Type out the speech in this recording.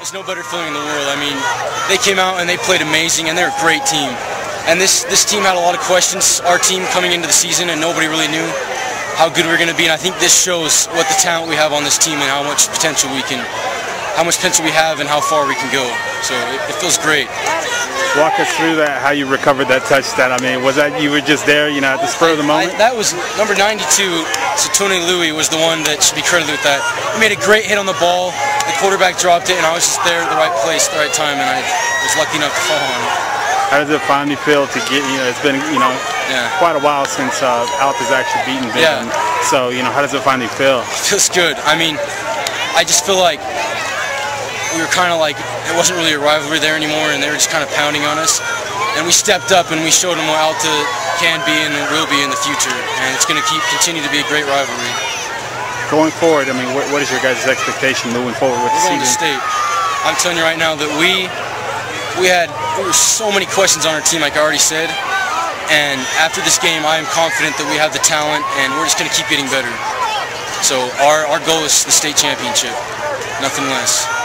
There's no better feeling in the world. I mean, they came out and they played amazing, and they're a great team. And this team had a lot of questions, our team coming into the season, and nobody really knew how good we were going to be. And I think this shows what the talent we have on this team and how much potential we have and how far we can go. So it feels great. Walk us through that, how you recovered that touchdown. I mean, was that you were just there, you know, at the spur of the moment? That was number 92, so Tony Louie was the one that should be credited with that. He made a great hit on the ball, the quarterback dropped it, and I was just there at the right place at the right time, and I was lucky enough to fall on it. How does it finally feel to get, you know, it's been, you know, quite a while since Alta's actually beaten Benham. So, you know, how does it finally feel? It feels good. I mean, I just feel like we were kind of like, it wasn't really a rivalry there anymore, and they were just kind of pounding on us. And we stepped up and we showed them what Alta can be and will be in the future. And it's going to continue to be a great rivalry. Going forward, I mean, what is your guys' expectation moving forward with the season? We're going to state. I'm telling you right now that there were so many questions on our team, like I already said. And after this game, I am confident that we have the talent, and we're just going to keep getting better. So our goal is the state championship, nothing less.